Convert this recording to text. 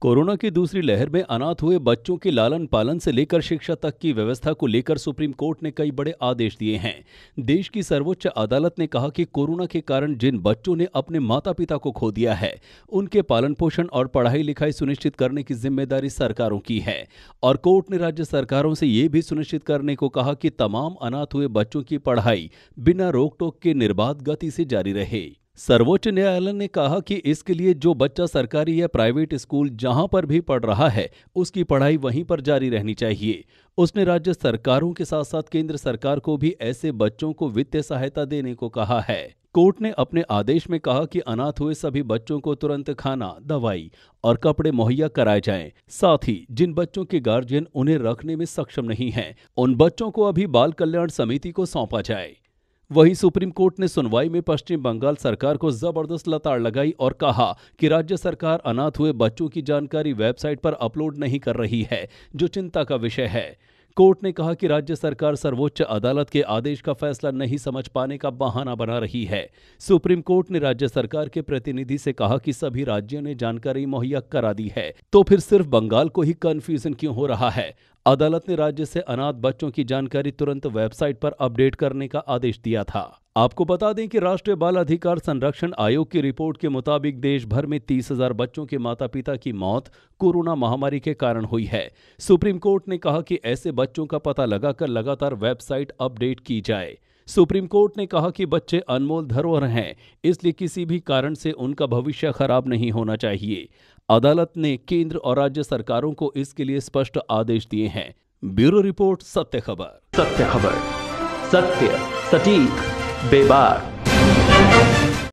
Corona की दूसरी लहर में अनाथ हुए बच्चों के लालन पालन से लेकर शिक्षा तक की व्यवस्था को लेकर सुप्रीम कोर्ट ने कई बड़े आदेश दिए हैं। देश की सर्वोच्च अदालत ने कहा कि कोरोना के कारण जिन बच्चों ने अपने माता पिता को खो दिया है, उनके पालन पोषण और पढ़ाई लिखाई सुनिश्चित करने की जिम्मेदारी सरकारों की है। और कोर्ट ने राज्य सरकारों से ये भी सुनिश्चित करने को कहा कि तमाम अनाथ हुए बच्चों की पढ़ाई बिना रोक टोक के निर्बाध गति से जारी रहे। सर्वोच्च न्यायालय ने कहा कि इसके लिए जो बच्चा सरकारी या प्राइवेट स्कूल जहां पर भी पढ़ रहा है, उसकी पढ़ाई वहीं पर जारी रहनी चाहिए। उसने राज्य सरकारों के साथ साथ केंद्र सरकार को भी ऐसे बच्चों को वित्तीय सहायता देने को कहा है। कोर्ट ने अपने आदेश में कहा कि अनाथ हुए सभी बच्चों को तुरंत खाना, दवाई और कपड़े मुहैया कराए जाएं। साथ ही जिन बच्चों के गार्जियन उन्हें रखने में सक्षम नहीं हैं, उन बच्चों को अभी बाल कल्याण समिति को सौंपा जाए। वहीं सुप्रीम कोर्ट ने सुनवाई में पश्चिम बंगाल सरकार को जबरदस्त लताड़ लगाई और कहा कि राज्य सरकार अनाथ हुए बच्चों की जानकारी वेबसाइट पर अपलोड नहीं कर रही है, जो चिंता का विषय है। कोर्ट ने कहा कि राज्य सरकार सर्वोच्च अदालत के आदेश का फैसला नहीं समझ पाने का बहाना बना रही है। सुप्रीम कोर्ट ने राज्य सरकार के प्रतिनिधि से कहा कि सभी राज्यों ने जानकारी मुहैया करा दी है, तो फिर सिर्फ बंगाल को ही कंफ्यूजन क्यों हो रहा है। अदालत ने राज्य से अनाथ बच्चों की जानकारी तुरंत वेबसाइट पर अपडेट करने का आदेश दिया था। आपको बता दें कि राष्ट्रीय बाल अधिकार संरक्षण आयोग की रिपोर्ट के मुताबिक देश भर में 30,000 बच्चों के माता पिता की मौत कोरोना महामारी के कारण हुई है। सुप्रीम कोर्ट ने कहा कि ऐसे बच्चों का पता लगाकर लगातार वेबसाइट अपडेट की जाए। सुप्रीम कोर्ट ने कहा कि बच्चे अनमोल धरोहर हैं, इसलिए किसी भी कारण से उनका भविष्य खराब नहीं होना चाहिए। अदालत ने केंद्र और राज्य सरकारों को इसके लिए स्पष्ट आदेश दिए हैं। ब्यूरो रिपोर्ट, सत्य खबर। सत्य खबर, सत्य, सटीक, बेबाक।